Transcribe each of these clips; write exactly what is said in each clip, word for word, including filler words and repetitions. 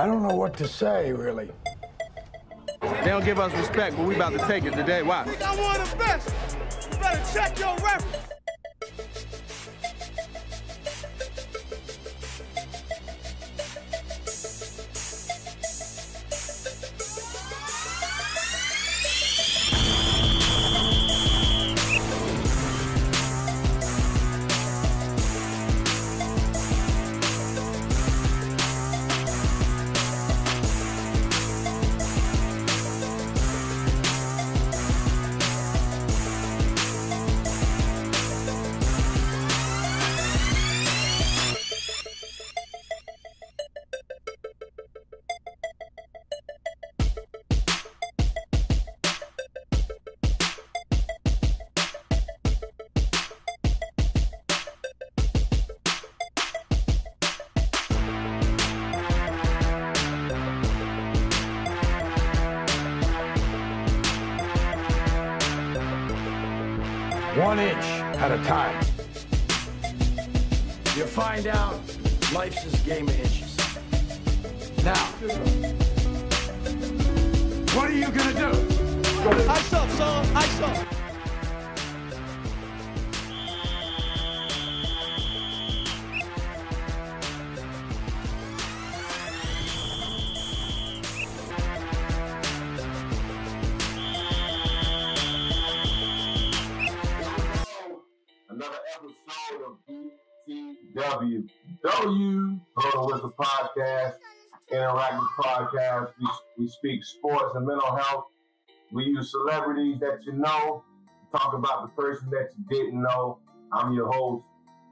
I don't know what to say, really. They don't give us respect, but we about to take it today. Why? We got one of the best. You better check your reference. One inch at a time. You find out life's this game of inches. Now, what are you gonna do? Ice up, son, ice up. W W Blow The Whistle Podcast, interactive podcast. We, we speak sports and mental health. We use celebrities that you know. Talk about the person that you didn't know. I'm your host,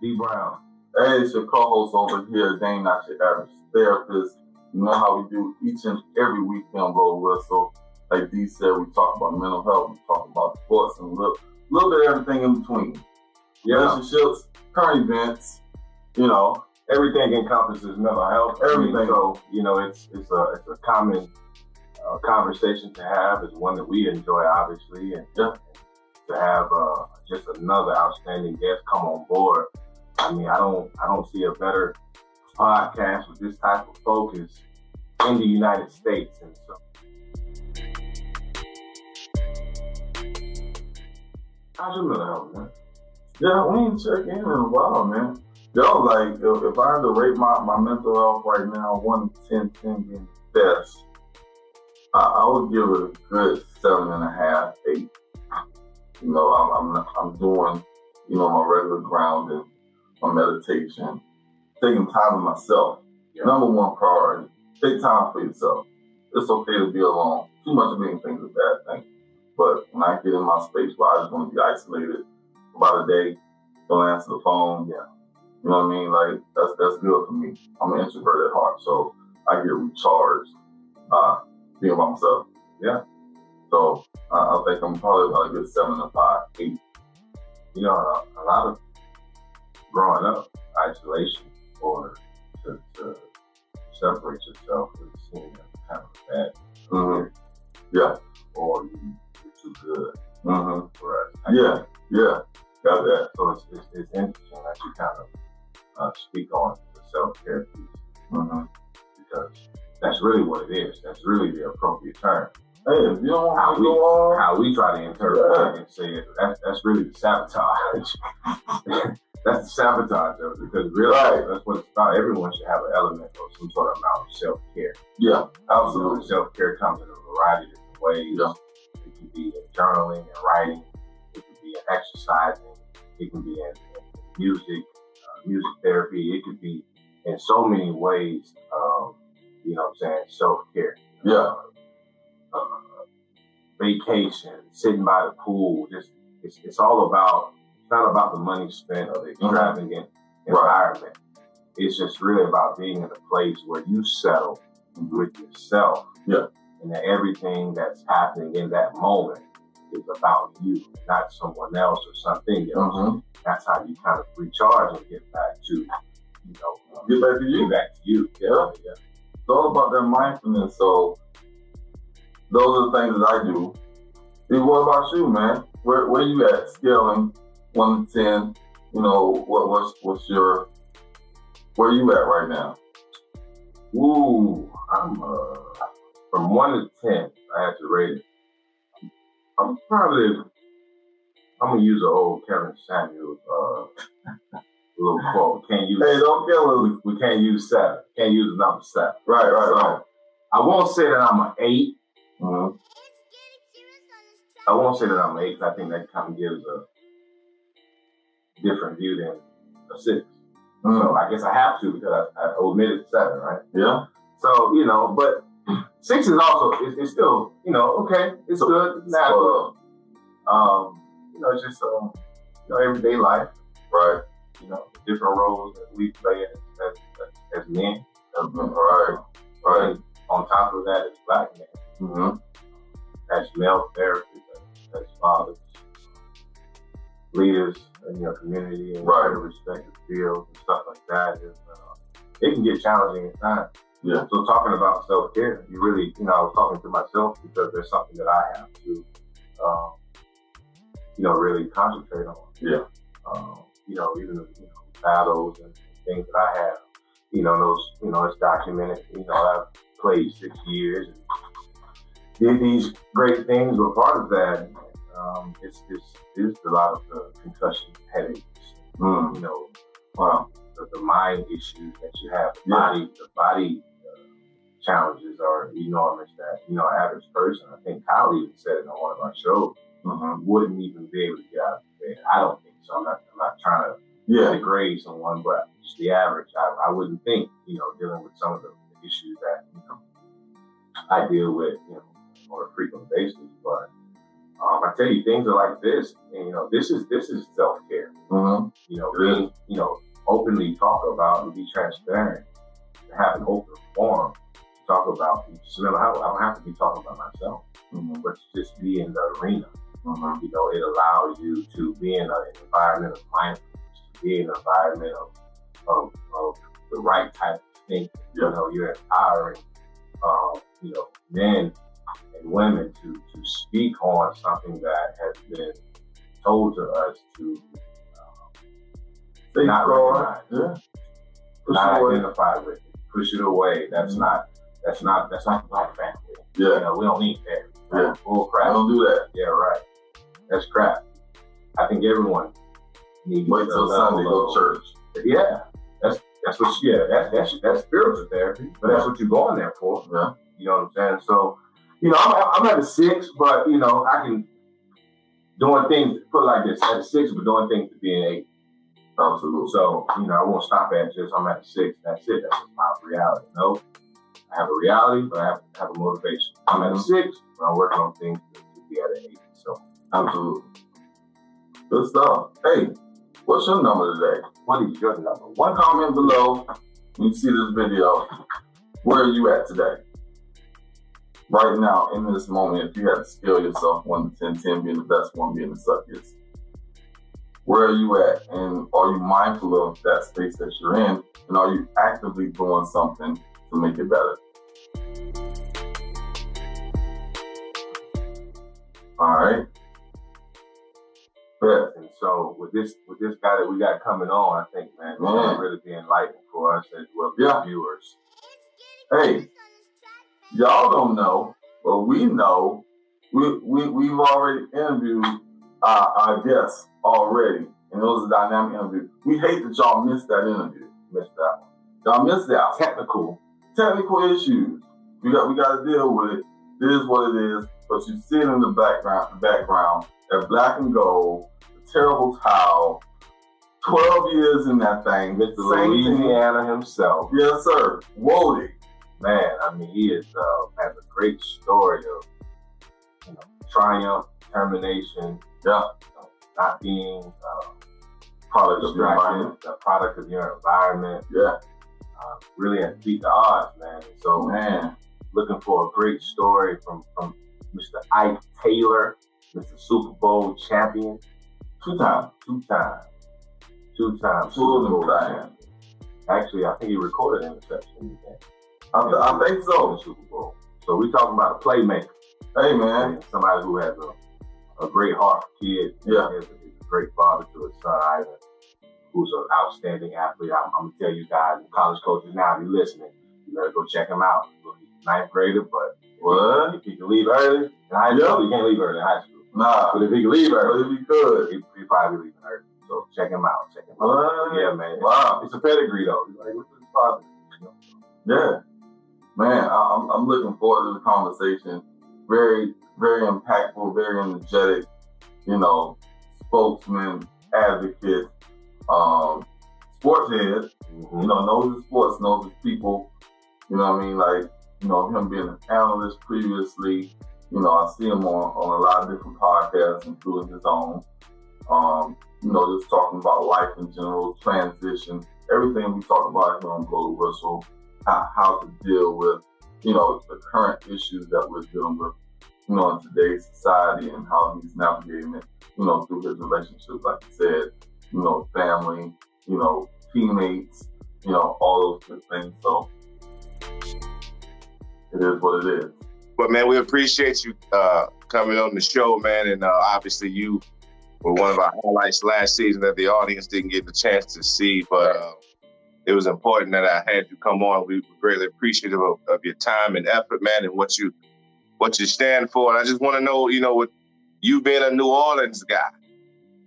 Dee Brown. Hey, it's your co-host over here, Dane, not your average therapist. You know how we do each and every week on Blow The Whistle. Like Dee said, we talk about mental health. We talk about sports and a little, little bit of everything in between. Yeah. Relationships, current events. You know, everything encompasses mental health. Everything. I mean, so you know, it's it's a it's a common uh, conversation to have. It's one that we enjoy, obviously, and yeah. to have uh, just another outstanding guest come on board. I mean, I don't I don't see a better podcast with this type of focus in the United States, and so. How's your mental health, man? Yeah, we ain't check in in a while, man. Yo, like, if, if I had to rate my, my mental health right now, one to ten, ten being best, I, I would give it a good seven and a half, eight. You know, I'm, I'm, I'm doing, you know, my regular grounding, my meditation, taking time to myself. Yeah. Number one priority, take time for yourself. It's okay to be alone. Too much of anything is a bad thing. But when I get in my space where I just want to be isolated about a day, don't answer the phone, yeah. You know what I mean? Like, that's that's good for me. I'm an introvert at heart, so I get recharged uh, being by myself. Yeah. So uh, I think I'm probably about a good seven to five, eight. You know, a, a lot of growing up, isolation or to, to separate yourself is seen as kind of bad. Mm-hmm. Yeah. Or you, you're too good. Mm-hmm. Right. Yeah. Yeah. Got that. So it's, it's, it's interesting that you kind of Uh, speak on the self-care piece, mm-hmm. because that's really what it is. That's really the appropriate term. Hey, if you don't how we go on, how we try to interpret yeah. it and say it. That's that's really the sabotage. That's the sabotage of it, because really right. that's what it's about. Everyone should have an element of some sort of amount of self-care. Yeah, absolutely. You know, self-care comes in a variety of different ways. Yeah. It can be in journaling and writing. It can be in exercising. It can be in, in music. Music therapy, it could be in so many ways, um, you know what I'm saying, self-care. Yeah. Uh, vacation, sitting by the pool, just, it's, it's all about, it's not about the money spent or the extravagant mm-hmm. environment. Right. It's just really about being in a place where you settle with yourself. Yeah. And that everything that's happening in that moment is about you, not someone else or something else. Mm-hmm. That's how you kind of recharge and get back to, you know, get back to you. Get back to you. Yeah, yeah. It's all about that mindfulness. So those are the things that I do. See, what about you, man? Where where you at? Scaling one to ten. You know, what what's what's your where you at right now? Ooh, I'm uh, from one to ten. I had to rate it. I'm probably I'm gonna use an old Kevin Samuels uh, little quote. Can't use. Hey, don't kill us. We, we can't use seven. Can't use the number seven. Right, right, so, right. I won't say that I'm an eight. Mm-hmm. I won't say that I'm an eight. I think that kind of gives a different view than a six. Mm-hmm. So I guess I have to because I, I omitted seven, right? Yeah. So you know, but six is also it's, it's still you know okay, it's so, good, it's not so, good. Um, you know, it's just um, you know everyday life, right? You know, different roles that we play as as, as men, mm-hmm. right? Right. And on top of that, it's black men. Mm-hmm. That's male therapists, that's fathers, leaders in your community, and right. your respective fields and stuff like that. Is, uh, it can get challenging at times. Yeah. So talking about self-care, you really, you know, I was talking to myself because there's something that I have to, um, you know, really concentrate on. Yeah. Um, you know, even you know, battles and things that I have, you know, those, you know, it's documented. You know, I've played six years and did these great things, but part of that, um, it's it's, it's a lot of the concussion headaches, mm. you know, well, the, the mind issues that you have, the yeah. body, the body uh, challenges are enormous that, you know, average person, I think Kyle even said it on one of our shows, mm-hmm. wouldn't even be able to get out of bed. I don't think so. I'm not, I'm not trying to yeah. degrade someone, but just the average, I, I wouldn't think, you know, dealing with some of the issues that, you know, I deal with, you know, on a frequent basis, but um, I tell you, things are like this, and you know, this is this is self care. Mm-hmm. You know, being, you know, openly talk about and be transparent, and have an open forum to talk about. Just remember, I don't have to be talking about myself, mm-hmm. but just be in the arena. Mm-hmm. You know, it allows you to be in an environment of mindfulness, to be in an environment of of, of the right type of thinking. Yeah. You know, you're empowering, um, you know, men and women to, to speak on something that has been told to us to um, not recognize, yeah. not away. identify with it, push it away. That's mm-hmm. not that's not that's not black family. Yeah, you know, we don't need family. Yeah, bull crap. Don't do that. Yeah, right. That's crap. I think everyone needs. Wait till Sunday, go church. Yeah, that's that's what. Yeah, that's that's that's spiritual therapy, but yeah. that's what you're going there for. Yeah, you know what I'm saying. So. You know, I'm, I'm at a six, but, you know, I can, doing things, put it like this, at a six, but doing things to be an eight. Absolutely. So, you know, I won't stop at just, I'm at a six, that's it, that's just my reality. No, I have a reality, but I have, I have a motivation. I'm at a six, but I'm working on things to, to be at an eight, so. Absolutely. Good stuff. Hey, what's your number today? What is your number? One comment below, when you see this video, where are you at today? Right now, in this moment, if you had to scale yourself one to ten, ten being the best, one being the suckiest, where are you at? And are you mindful of that space that you're in? And are you actively doing something to make it better? All right. Yeah. And so with this with this guy that we got coming on, I think, man, it's going to really be enlightening for us as well as yeah. viewers. Hey. Y'all don't know, but we know. We, we, we've already interviewed our, our guests already, and it was a dynamic interview. We hate that y'all missed that interview. Missed that one. Y'all missed that. Technical. Technical issues. We got we got to deal with it. It is what it is, but you see it in the background, the background, that black and gold, the terrible towel, twelve years in that thing. Mister Louisiana himself. Yes, sir. Woody. Man, I mean, he is, uh, has a great story of, you know, triumph, determination, yeah. you know, not being uh, product of your environment, the product of your environment. Yeah, uh, really has beat the odds, man. And so, man, looking for a great story from from Mister Ike Taylor, Mister Super Bowl champion, two times, two times, two times Super Bowl champion. Actually, I think he recorded an interception. I, th- I think so. Super Bowl. So we talking about a playmaker. Hey man, somebody who has a, a great heart for kids. Yeah, is a, is a great father to his son Ivy, who's an outstanding athlete. I'm, I'm gonna tell you guys, college coaches now, if you're listening, you better go check him out. He's ninth grader, but what? If he could leave early in high school, yep. He can't leave early in high school. Nah, but if he could leave early, but if he could, he'd, he'd probably leave early. So check him out. Check him out. What? Yeah, man. Wow, it's a pedigree though. He's like, what's his father? Yeah, man. I'm I'm looking forward to the conversation. Very, very impactful. Very energetic. You know, spokesman, advocate, um, sports head. Mm-hmm. You know, knows his sports, knows his people. You know what I mean? Like, you know, him being an analyst previously, you know, I see him on, on a lot of different podcasts, including his own. Um, you know, just talking about life in general, transition, everything we talk about here on Blow The Whistle, how, how to deal with, you know, the current issues that we're dealing with, you know, in today's society and how he's navigating it, you know, through his relationships, like you said, you know, family, you know, teammates, you know, all those good things. So, it is what it is. But man, we appreciate you uh, coming on the show, man. And uh, obviously you were one of our highlights last season that the audience didn't get the chance to see, but uh, it was important that I had you come on. We were greatly appreciative of, of your time and effort, man, and what you what you stand for. And I just want to know, you know, with you being a New Orleans guy,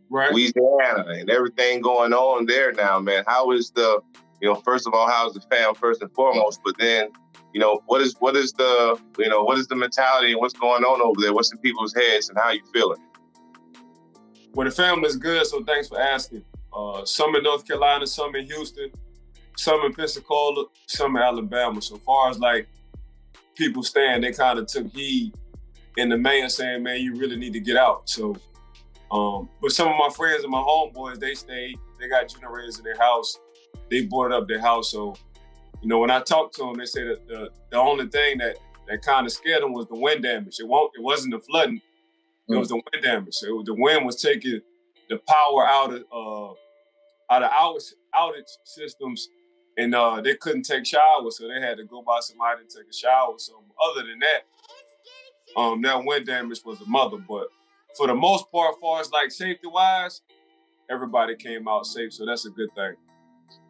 right? Louisiana and everything going on there now, man, how is the, you know, first of all, how's the fam first and foremost, but then, you know, what is what is the you know what is the mentality and what's going on over there? What's in people's heads and how you feeling? Well, the family's good, so thanks for asking. Uh, some in North Carolina, some in Houston, some in Pensacola, some in Alabama. So far as like people staying, they kind of took heed in the mayor saying, "Man, you really need to get out." So, um, but some of my friends and my homeboys, they stayed. They got generators in their house. They boarded up their house. So, you know, when I talked to them, they said that the, the only thing that, that kind of scared them was the wind damage. It won't. It wasn't the flooding. It mm. was the wind damage. It was, the wind was taking the power out of uh, out of our outage systems, and uh, they couldn't take showers, so they had to go by somebody and take a shower. So other than that, um, that wind damage was a mother. But for the most part, as far as like safety wise, everybody came out safe, so that's a good thing.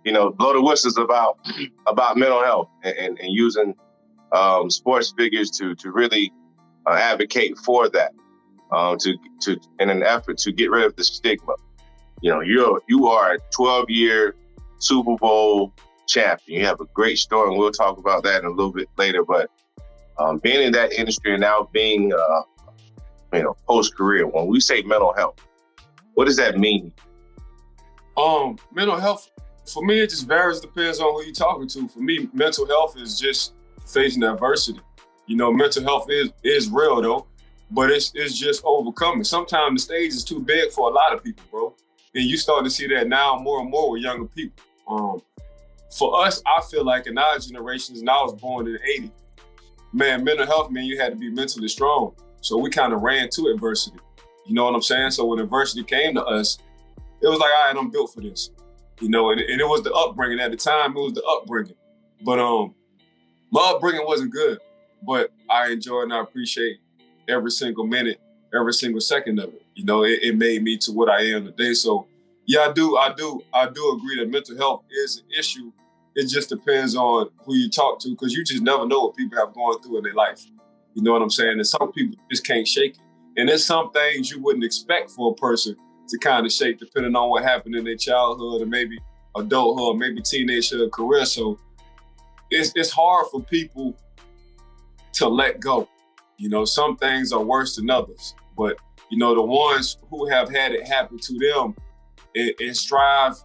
You know, Blow The Whistle's about about mental health and, and, and using um, sports figures to to really uh, advocate for that, uh, to to in an effort to get rid of the stigma. You know, you're you are a twelve year Super Bowl champion. You have a great story, and we'll talk about that in a little bit later. But um, being in that industry and now being uh, you know post career, when we say mental health, what does that mean? Um, mental health. For me, it just varies, depends on who you're talking to. For me, mental health is just facing adversity. You know, mental health is is real, though, but it's it's just overcoming. Sometimes the stage is too big for a lot of people, bro. And you start to see that now more and more with younger people. Um, for us, I feel like in our generations, and I was born in the eighties, man, mental health, man, you had to be mentally strong. So we kind of ran to adversity. You know what I'm saying? So when adversity came to us, it was like, all right, I'm built for this. You know, and, and it was the upbringing. At the time, it was the upbringing. But um, my upbringing wasn't good, but I enjoy and I appreciate every single minute, every single second of it. You know, it, it made me to what I am today. So yeah, I do, I do, I do agree that mental health is an issue. It just depends on who you talk to, because you just never know what people have gone through in their life. You know what I'm saying? And some people just can't shake it. And there's some things you wouldn't expect for a person to kind of shape, depending on what happened in their childhood and maybe adulthood, maybe teenagehood career. So it's it's hard for people to let go. You know, some things are worse than others, but you know, the ones who have had it happen to them and, and strive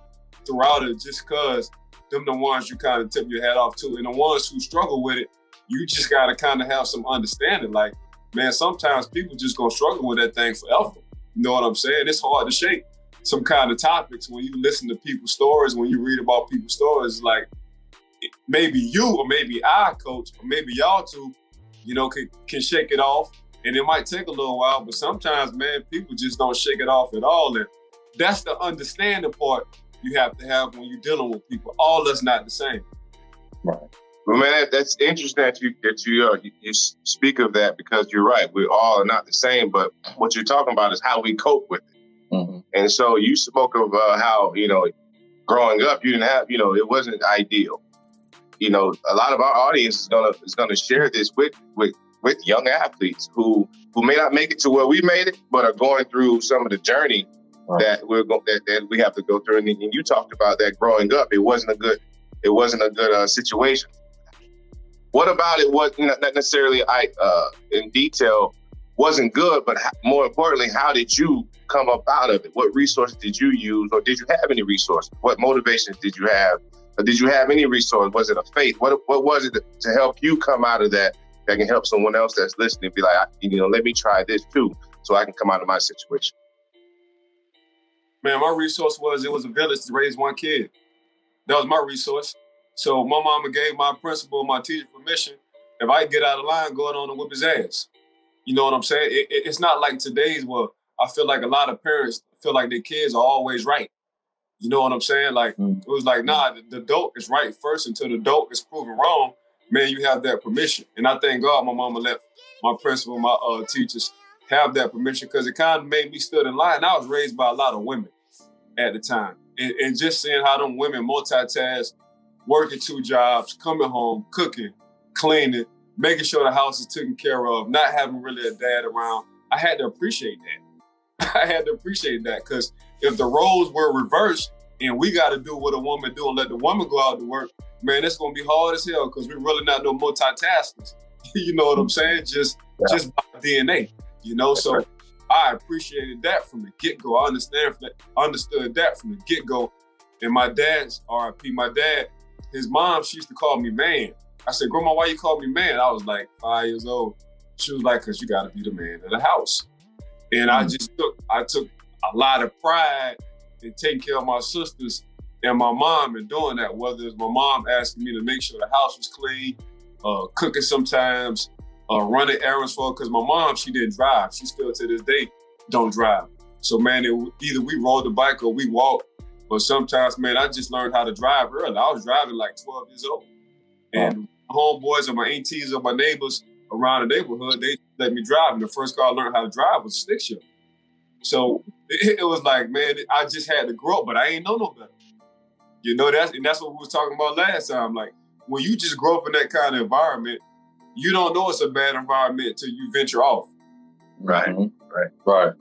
throughout it, just cause them the ones you kind of tip your hat off to. And the ones who struggle with it, you just gotta kind of have some understanding. Like, man, sometimes people just gonna struggle with that thing forever. You know what I'm saying? It's hard to shake some kind of topics. When you listen to people's stories, when you read about people's stories, like maybe you or maybe I, coach, or maybe y'all two, you know, can, can shake it off. And it might take a little while, but sometimes, man, people just don't shake it off at all. And that's the understanding part you have to have when you're dealing with people. All that's not the same. Right. Well, man, that, that's interesting that you that you, uh, you you speak of that, because you're right. We all are not the same, but what you're talking about is how we cope with it. Mm-hmm. And so you spoke of uh, how, you know, growing up, you didn't have, you know, it wasn't ideal. you know, a lot of our audience is gonna is gonna share this with with with young athletes who who may not make it to where we made it, but are going through some of the journey right. that we're go- that, that we have to go through. And, and you talked about that growing up. It wasn't a good it wasn't a good uh, situation. What about it was not necessarily I uh, in detail wasn't good, but how, more importantly, how did you come up out of it? What resources did you use, or did you have any resources? What motivations did you have? Or did you have any resource? Was it a faith? What what was it to help you come out of that that can help someone else that's listening be like, you know, let me try this too, so I can come out of my situation? Man, my resource was, it was a village to raise one kid. That was my resource. So my mama gave my principal, my teacher permission, if I get out of line, go on and whip his ass. You know what I'm saying? It, it, it's not like today's where I feel like a lot of parents feel like their kids are always right. You know what I'm saying? Like, mm. it was like, nah, the, the dope is right first until the dope is proven wrong. Man, you have that permission. And I thank God my mama let my principal, my uh, teachers have that permission, because it kind of made me stood in line. I was raised by a lot of women at the time. And, and just seeing how them women multitask, working two jobs, coming home, cooking, cleaning, making sure the house is taken care of, not having really a dad around. I had to appreciate that. I had to appreciate that, because if the roles were reversed and we got to do what a woman do and let the woman go out to work, man, it's going to be hard as hell, because we're really not no multitaskers. You know what I'm saying? Just yeah. just by D N A, you know? That's so right. I appreciated that from the get-go. I understand that, understood that from the get-go. And my dad's, R I P, my dad, his mom, she used to call me man. I said, Grandma, why you call me man? I was like five years old. She was like, because you got to be the man of the house. And mm-hmm. I just took, I took a lot of pride in taking care of my sisters and my mom and doing that, whether it's my mom asking me to make sure the house was clean, uh, cooking sometimes, uh, running errands for her, because my mom, she didn't drive. She still to this day don't drive. So man, it, either we rode the bike or we walked, but sometimes, man, I just learned how to drive early. I was driving like twelve years old. And wow. homeboys or my aunties or my neighbors around the neighborhood, they let me drive. And the first car I learned how to drive was a stick shift. So it, it was like, man, I just had to grow up, but I ain't know no better. You know, that's, and that's what we was talking about last time. Like, when you just grow up in that kind of environment, you don't know it's a bad environment until you venture off. Right, mm-hmm. right, right.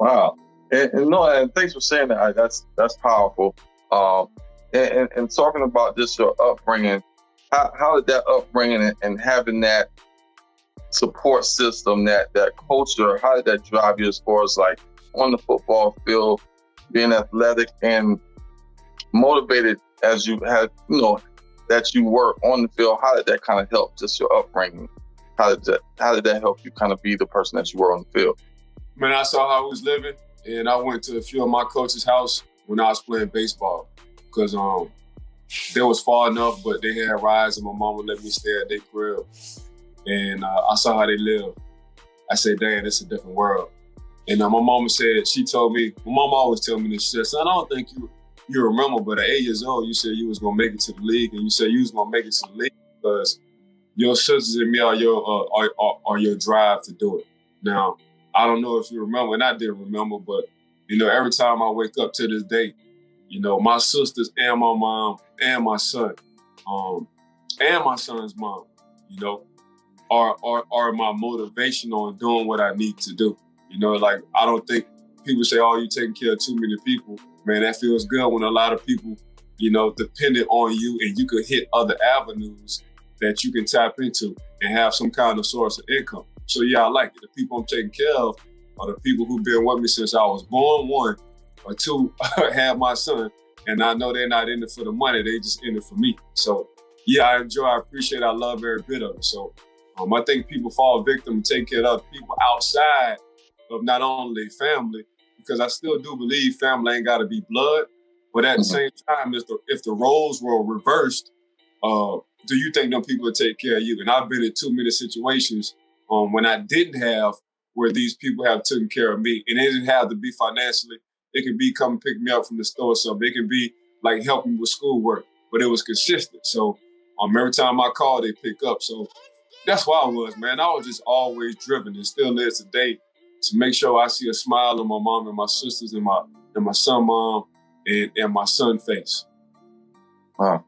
Wow. And, and no, and thanks for saying that. That's that's powerful. Um, and, and, and talking about just your upbringing, How, how did that upbringing and, and having that support system, that that culture, how did that drive you as far as like on the football field, being athletic and motivated as you had, you know, that you were on the field? How did that kind of help just your upbringing? How did that, how did that help you kind of be the person that you were on the field? Man, I saw how I was living, and I went to a few of my coaches' house when I was playing baseball, because um. they was far enough, but they had rides, and my mama let me stay at their crib. And uh, I saw how they lived. I said, "Dang, it's a different world." And uh, my mama said, she told me, my mama always tell me this. She said, "Son, I don't think you you remember, but at eight years old, you said you was gonna make it to the league, and you said you was gonna make it to the league because your sisters and me are your uh, are, are, are your drive to do it." Now, I don't know if you remember, and I didn't remember, but you know, every time I wake up to this day, you know, my sisters and my mom and my son, um, and my son's mom, you know, are, are are my motivation on doing what I need to do. You know, like, I don't think people say, "Oh, you taking care of too many people." Man, that feels good when a lot of people, you know, dependent on you, and you could hit other avenues that you can tap into and have some kind of source of income. So yeah, I like it. The people I'm taking care of are the people who've been with me since I was born, one, or two, have my son. And I know they're not in it for the money, they just in it for me. So yeah, I enjoy, I appreciate, I love every bit of it. So um, I think people fall victim and take care of other people outside of not only family, because I still do believe family ain't gotta be blood. But at mm-hmm. the same time, if the, if the roles were reversed, uh, do you think them people would take care of you? And I've been in too many situations um, when I didn't have, where these people have taken care of me, and they didn't have to be financially. It could be come pick me up from the store or something. It could be like help me with schoolwork, but it was consistent. So um, every time I call, they pick up. So that's why I was, man. I was just always driven, and still is today, to make sure I see a smile on my mom and my sisters and my and my son mom and, and my son face. Wow.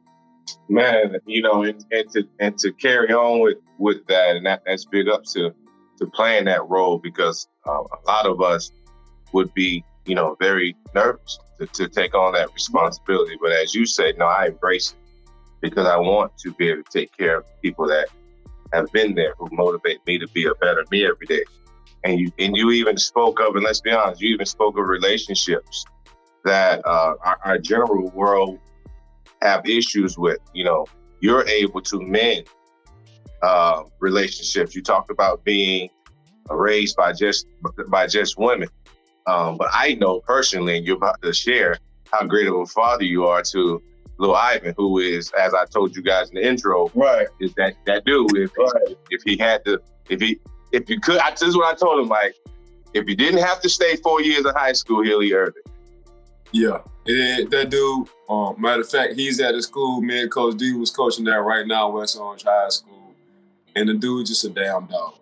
man, you know, and, and to and to carry on with, with that, and that, that's big up to to playing that role, because uh, a lot of us would be, you know, very nervous to, to take on that responsibility. But as you said, no, I embrace it, because I want to be able to take care of people that have been there, who motivate me to be a better me every day. And you and you even spoke of, and let's be honest, you even spoke of relationships that uh, our, our general world have issues with. You know, you're able to mend uh, relationships. You talked about being raised by just by just women. Um, but I know personally, and you're about to share how great of a father you are to little Ivan, who is, as I told you guys in the intro, right, is that that dude. If, right. if he had to, if he, if you could, I, this is what I told him, like, if you didn't have to stay four years in high school, he'll he earned it. Yeah, it, that dude, um, matter of fact, he's at a school, me and Coach D was coaching that right now, West Orange High School, and the dude's just a damn dog.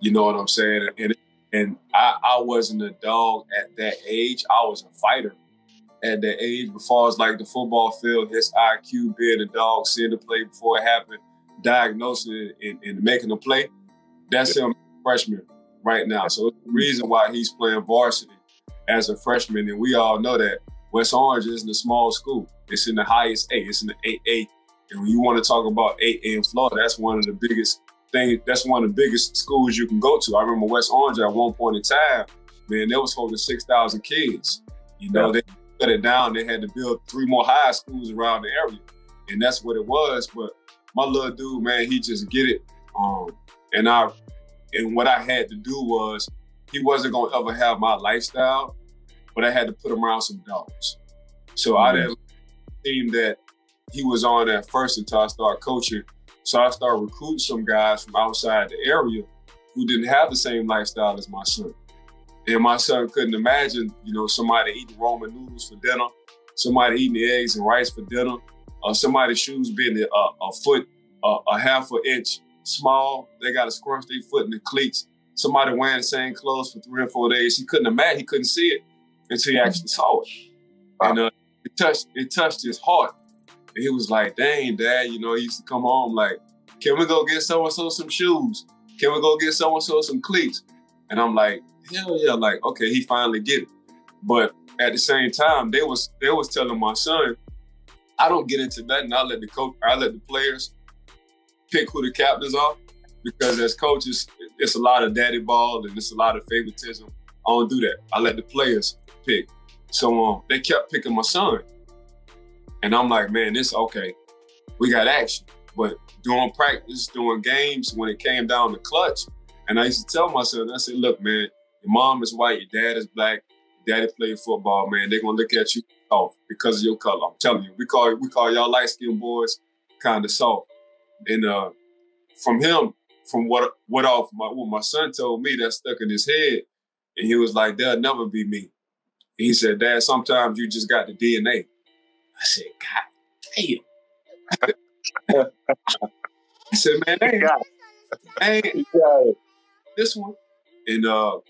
You know what I'm saying? And, and I, I wasn't a dog at that age. I was a fighter at that age. Before it's like the football field, his I Q, being a dog, seeing the play before it happened, diagnosing it and, and making a play, that's him freshman right now. So it's the reason why he's playing varsity as a freshman. And we all know that West Orange isn't a small school. It's in the highest A. It's in the eight A. And when you want to talk about eight A in Florida, that's one of the biggest things. That's one of the biggest schools you can go to. I remember West Orange at one point in time, man, they was holding six thousand kids. You know, yeah. They cut it down. They had to build three more high schools around the area. And that's what it was. But my little dude, man, he just get it. Um, and I, and what I had to do was, he wasn't going to ever have my lifestyle, but I had to put him around some dogs. So mm-hmm. I didn't seem that he was on at first until I started coaching. So I started recruiting some guys from outside the area who didn't have the same lifestyle as my son. And my son couldn't imagine, you know, somebody eating Roman noodles for dinner, somebody eating eggs and rice for dinner, or somebody's shoes being a, a foot, a, a half an inch small. They got to scrunch their foot in the cleats. Somebody wearing the same clothes for three or four days. He couldn't imagine, he couldn't see it until he actually saw it. Wow. And uh, it touched it touched his heart. And he was like, dang, Dad, you know, he used to come home like, can we go get so-and-so some shoes? Can we go get so-and-so some cleats? And I'm like, hell yeah, like, okay, he finally get it. But at the same time, they was they was telling my son, I don't get into nothing. I let the coach, I let the players pick who the captains are. Because as coaches, it's a lot of daddy ball and it's a lot of favoritism. I don't do that. I let the players pick. So um, they kept picking my son. And I'm like, man, this okay. We got action. But doing practice, doing games, when it came down to clutch, and I used to tell myself, I said, look, man, your mom is white, your dad is black, your daddy played football, man. They're going to look at you soft because of your color. I'm telling you, we call we call y'all light-skinned boys kind of soft. And uh, from him, From what what off my what my son told me that stuck in his head, and he was like, "They'll never be me." And he said, "Dad, sometimes you just got the D N A." I said, "God damn!" I said, "Man, ain't, ain't this one." And uh,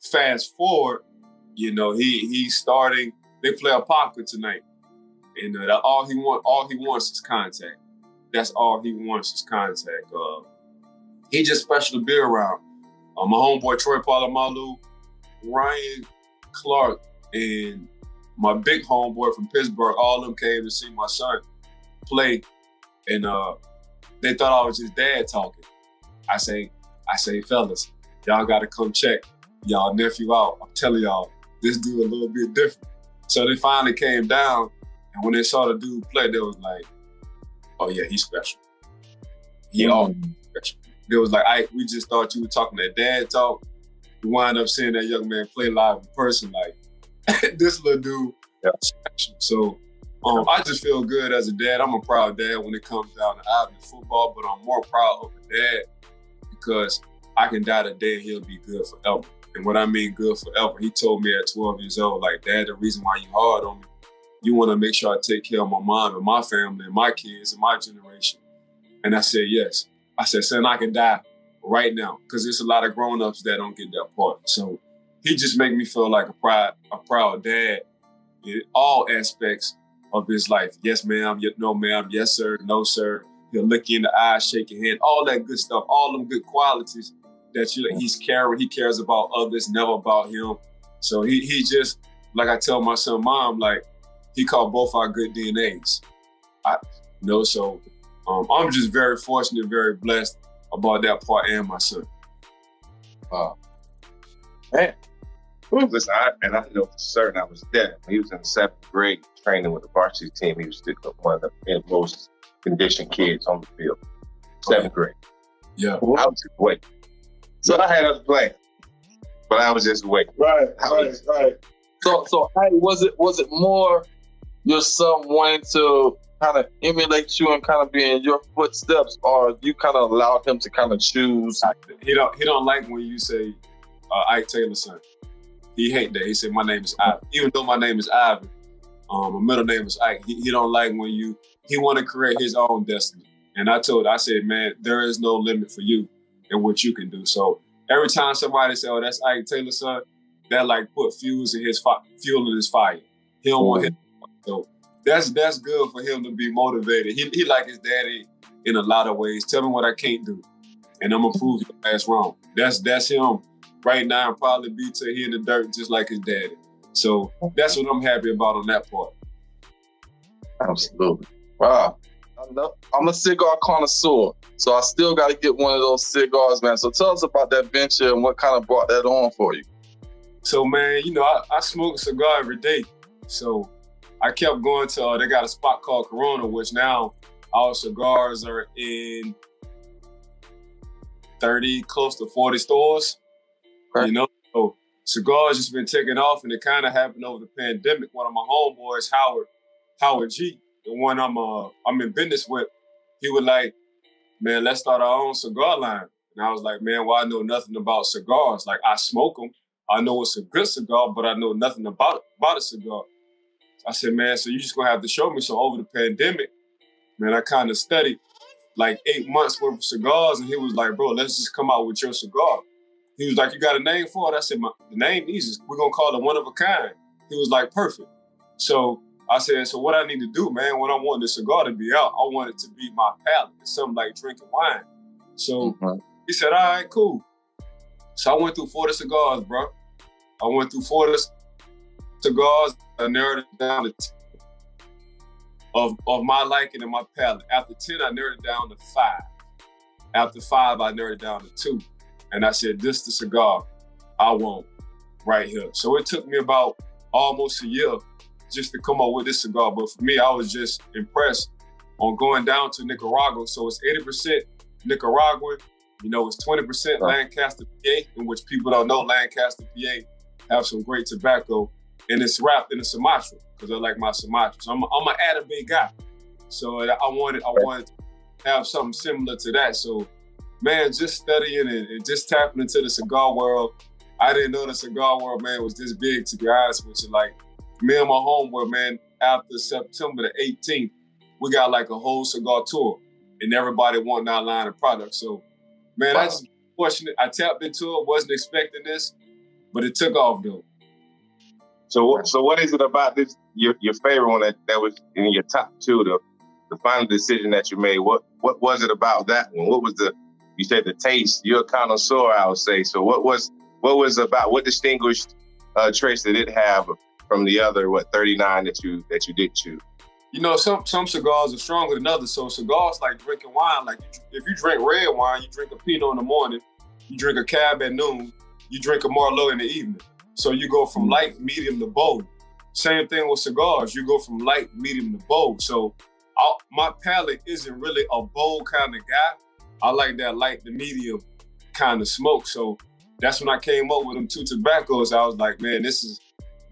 fast forward, you know, he he's starting. They play a poker tonight, and uh, all he want all he wants is contact. That's all he wants is contact. Uh, He just special to be around. Uh, my homeboy, Troy Polamalu, Ryan Clark, and my big homeboy from Pittsburgh, all of them came to see my son play. And uh, they thought I was his dad talking. I say, I say, fellas, y'all got to come check y'all nephew out. I'm telling y'all, this dude a little bit different. So they finally came down. And when they saw the dude play, they was like, oh, yeah, he's special. He always special. It was like, Ike, we just thought you were talking that dad talk. We wind up seeing that young man play live in person, like this little dude. Yeah. So um, I just feel good as a dad. I'm a proud dad when it comes down to Ivy football, but I'm more proud of a dad because I can die today and he'll be good forever. And what I mean good forever, he told me at twelve years old, like, Dad, the reason why you hard on me, you want to make sure I take care of my mom and my family and my kids and my generation. And I said, yes. I said, son, I can die right now because there's a lot of grown-ups that don't get that part. So he just made me feel like a proud, a proud dad in all aspects of his life. Yes, ma'am. No, ma'am. Yes, sir. No, sir. He'll look you in the eye, shake your hand, all that good stuff, all them good qualities that you, he's caring. He cares about others, never about him. So he, he just, like I tell my son, Mom, like, he called both our good D N As. I, you know, so um, I'm just very fortunate, very blessed about that part and my son. Wow. Man. Listen, I, and I know for certain I was there. He was in the seventh grade training with the varsity team. He was still one of the most conditioned kids on the field. Seventh grade. Yeah. I was just waiting. So I had other plans, but I was just waiting. Right, right, just... right. So, so I, was it was it more your son wanting to kind of emulate you and kind of be in your footsteps, or you kind of allowed him to kind of choose? He don't he don't like when you say uh, Ike Taylor, son. He hate that. He said, my name is Ivy. Even though my name is Ivy, um, my middle name is Ike. He, he don't like when you, he want to create his own destiny. And I told, I said, man, there is no limit for you and what you can do. So every time somebody say, oh, that's Ike Taylor's son, that like put fuels in his fi- fuel in his fire. He don't want him. So that's that's good for him to be motivated. He, he like his daddy in a lot of ways. Tell me what I can't do, and I'm going to prove your ass wrong. That's, that's him. Right now, I'll probably be to he in the dirt just like his daddy. So that's what I'm happy about on that part. Absolutely. Wow. I'm a cigar connoisseur, so I still got to get one of those cigars, man. So tell us about that venture and what kind of brought that on for you. So, man, you know, I, I smoke a cigar every day. So I kept going to, uh, they got a spot called Corona, which now our cigars are in thirty, close to forty stores. You know, so cigars just been taking off, and it kind of happened over the pandemic. One of my homeboys, Howard, Howard G, the one I'm uh, I'm in business with, he was like, man, let's start our own cigar line. And I was like, man, well, I know nothing about cigars. Like, I smoke them. I know it's a good cigar, but I know nothing about, about a cigar. I said, man, so you just going to have to show me. So over the pandemic, man, I kind of studied like eight months worth of cigars, and he was like, bro, let's just come out with your cigar. He was like, you got a name for it? I said, my, the name is, we're going to call it One of a Kind. He was like, perfect. So I said, so what I need to do, man, when I want this cigar to be out, I want it to be my palate. It's something like drinking wine. So mm-hmm. He said, all right, cool. So I went through forty cigars, bro. I went through forty cigars. I narrowed it down to ten of, of my liking and my palate. After ten, I narrowed it down to five. After five, I narrowed it down to two. And I said, this is the cigar I want right here. So it took me about almost a year just to come up with this cigar. But for me, I was just impressed on going down to Nicaragua. So it's eighty percent Nicaraguan. You know, it's twenty percent Lancaster, P A, in which people don't know Lancaster, P A have some great tobacco. And it's wrapped in a Sumatra, because I like my Sumatra. So I'm, I'm an Atabey guy. So I wanted, I wanted to have something similar to that. So man, just studying and, and just tapping into the cigar world. I didn't know the cigar world, man, was this big, to be honest with you. Like, me and my homeboy, man, after September the eighteenth, we got like a whole cigar tour, and everybody wanting our line of products. So, man, wow. I just fortunate. I tapped into it, wasn't expecting this, but it took off, though. So, so what is it about this, your, your favorite one that, that was in your top two, the, the final decision that you made? What, what was it about that one? What was the... You said the taste. You're a connoisseur, I would say. So what was what was about what distinguished uh, traits did it have from the other what thirty-nine that you that you did choose? You know, some some cigars are stronger than others. So cigars like drinking wine. Like you, if you drink red wine, you drink a Pinot in the morning, you drink a Cab at noon, you drink a Merlot in the evening. So you go from light, medium to bold. Same thing with cigars. You go from light, medium to bold. So I, my palate isn't really a bold kind of guy. I like that light, the medium kind of smoke. So that's when I came up with them two tobaccos. I was like, man, this is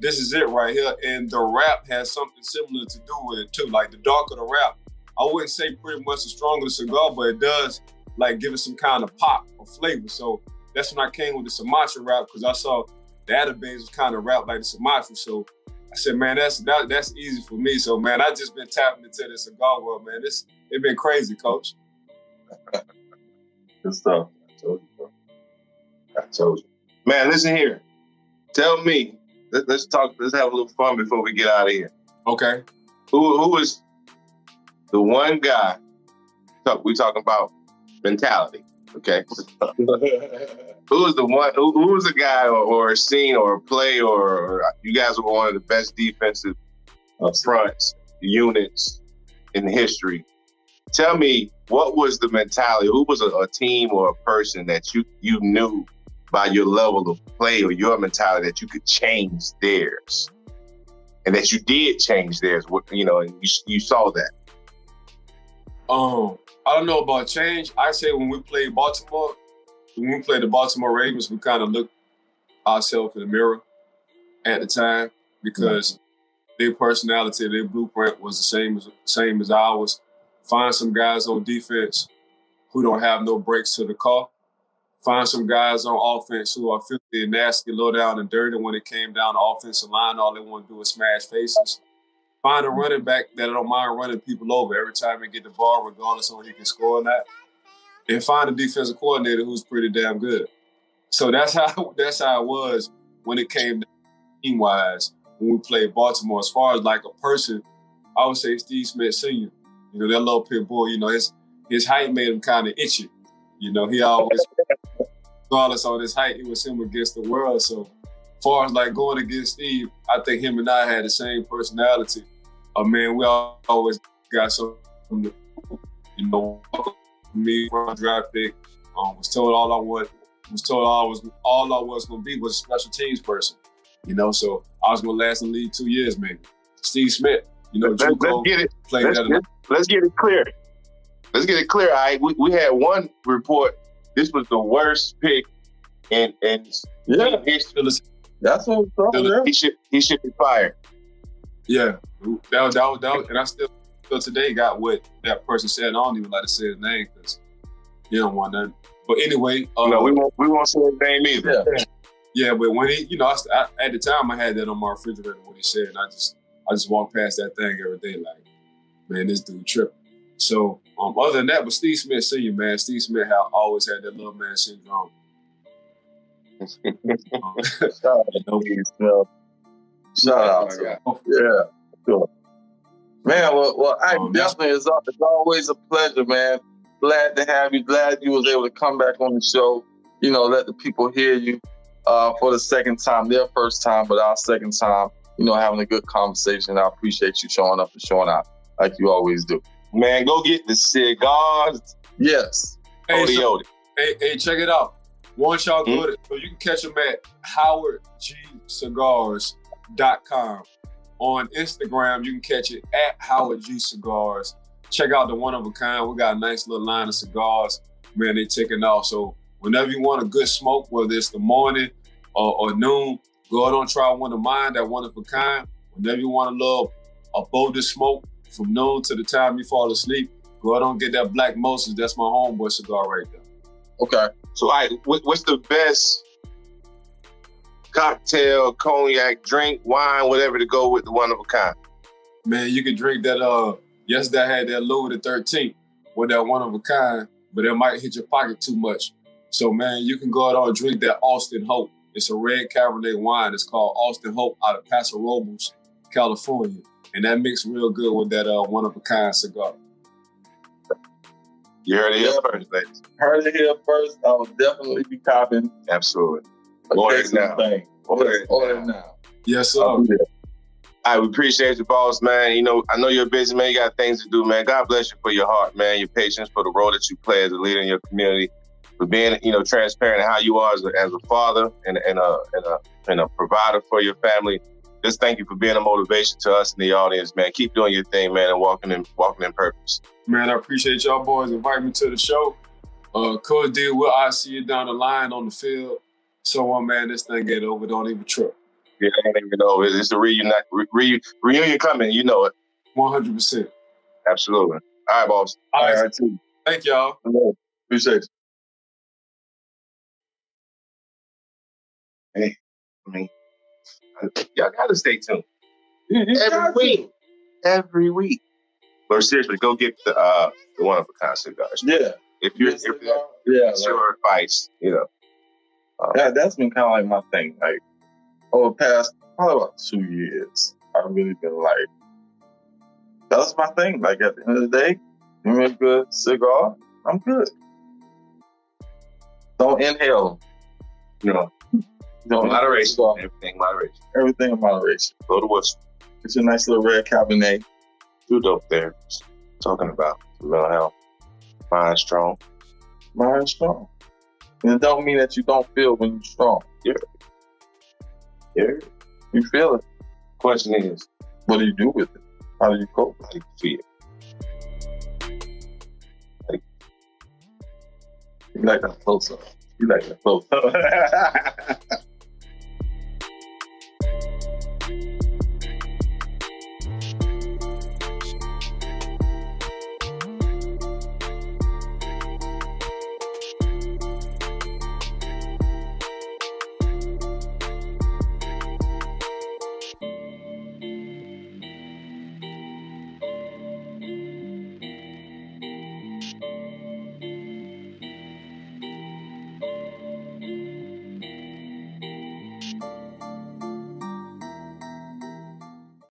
this is it right here. And the wrap has something similar to do with it too. Like the darker the wrap, I wouldn't say pretty much the stronger the cigar, but it does like give it some kind of pop or flavor. So that's when I came with the Sumatra wrap, because I saw the Atabays was kind of wrapped like the Sumatra. So I said, man, that's that, that's easy for me. So man, I just been tapping into this cigar world, man. It's it been crazy, coach. Good stuff. I told you, bro. I told you. Man, listen here. Tell me. Let, let's talk. Let's have a little fun before we get out of here. Okay. Who who is the one guy? We talking about mentality, okay? Who is the one? Who, who is a guy or, or a scene or a play or, or you guys were one of the best defensive fronts units in history. Tell me, what was the mentality? Who was a, a team or a person that you you knew by your level of play or your mentality that you could change theirs, and that you did change theirs? What you know, and you you saw that. Um, I don't know about change. I say when we played Baltimore, when we played the Baltimore Ravens, we kind of looked ourselves in the mirror at the time because mm-hmm. their personality, their blueprint was the same as same as ours. Find some guys on defense who don't have no brakes to the car. Find some guys on offense who are filthy and nasty, low down and dirty. When it came down to offensive line, all they want to do is smash faces. Find a running back that don't mind running people over every time they get the ball, regardless of whether he can score or not. And find a defensive coordinator who's pretty damn good. So that's how that's how it was when it came to team-wise when we played Baltimore. As far as like a person, I would say Steve Smith Senior You know, that little pit bull, you know, his his height made him kind of itchy. You know, he always, regardless of his height, it was him against the world. So as far as like going against Steve, I think him and I had the same personality. I mean, we always got something, you know, me from a draft pick, um, was told all I was, was told all I was, all I was going to be was a special teams person. You know, so I was going to last in the league two years, maybe. Steve Smith. You know, let's, let's get it. Let's, let's, let's get it clear. Let's get it clear. I we, we had one report. This was the worst pick in in yeah. history. That's what I'm talking about. He should he should be fired. Yeah, that was, that was, that was, and I still still today got what that person said. I don't even like to say his name because he don't want nothing. But anyway, um, no, we won't we won't say his name either. Yeah, yeah but when he, you know, I, I, at the time I had that on my refrigerator what he said, and I just. I just walk past that thing every day like, man, this dude tripping. So um, other than that, but Steve Smith Senior, man, Steve Smith had, always had that little man syndrome. um, Shout out to Smith. Shout out to him. Yeah. Sure. Man, well, well I um, definitely, it's always a pleasure, man. Glad to have you. Glad you was able to come back on the show. You know, let the people hear you uh, for the second time, their first time, but our second time. You know, having a good conversation. I appreciate you showing up and showing out like you always do. Man, go get the cigars. Yes. Hey, so, hey, hey check it out. Once y'all mm-hmm. go to, so you can catch them at Howard G Cigars dot com. On Instagram, you can catch it at Howard G Cigars. Check out the One of a Kind. We got a nice little line of cigars. Man, they taking off. So whenever you want a good smoke, whether it's the morning or, or noon, go out and try one of mine, that One of a Kind. Whenever you want to love a bowl of smoke from noon to the time you fall asleep, go out and get that Black Moses. That's my homeboy cigar right there. Okay. So, all right, what's the best cocktail, cognac, drink, wine, whatever to go with the One of a Kind? Man, you can drink that. Uh, yesterday I had that Louis the thirteenth with that One of a Kind, but it might hit your pocket too much. So, man, you can go out and drink that Austin Hope. It's a red Cabernet wine. It's called Austin Hope out of Paso Robles, California. And that mixed real good with that uh, one-of-a-kind cigar. You heard it here first, ladies. Heard it here first. I will definitely be copying. Absolutely. Order it now. Order it now. Yes, sir. All right, we appreciate you, boss, man. You know, I know you're busy, man. You got things to do, man. God bless you for your heart, man, your patience, for the role that you play as a leader in your community. For being, you know, transparent in how you are as a, as a father and, and, a, and, a, and a provider for your family. Just thank you for being a motivation to us in the audience, man. Keep doing your thing, man, and walking in walking in purpose. Man, I appreciate y'all boys inviting me to the show. Uh, Coach D, well, I see you down the line on the field. So, uh, man, this thing get over. Don't even trip. Yeah, I don't even know. It's a reuni- re- re- reunion coming. You know it. one hundred percent. Absolutely. All right, boss. All right. All right too. Thank y'all. Appreciate it. Hey, I mean, y'all gotta stay tuned. You, you every week. It. Every week. But seriously, go get the uh, the One of a Kind cigars. Yeah. If you're, yes, if you're yeah, that's your like, advice, you know. Um, that, that's been kind of like my thing. Like, over the past probably about two years, I've really been like, that was my thing. Like, at the end of the day, you make a good cigar, I'm good. Don't inhale. You know, don't moderation. Everything moderation. Everything in moderation. Blow the whistle. It's a nice little red Cabernet. Two dope there. Talking about mental health. Mind strong. Mind strong. And it don't mean that you don't feel when you're strong. Yeah. Yeah. You feel it. Question is, what do you do with it? How do you cope? How do you feel? Like, you like that close up. You like that close up.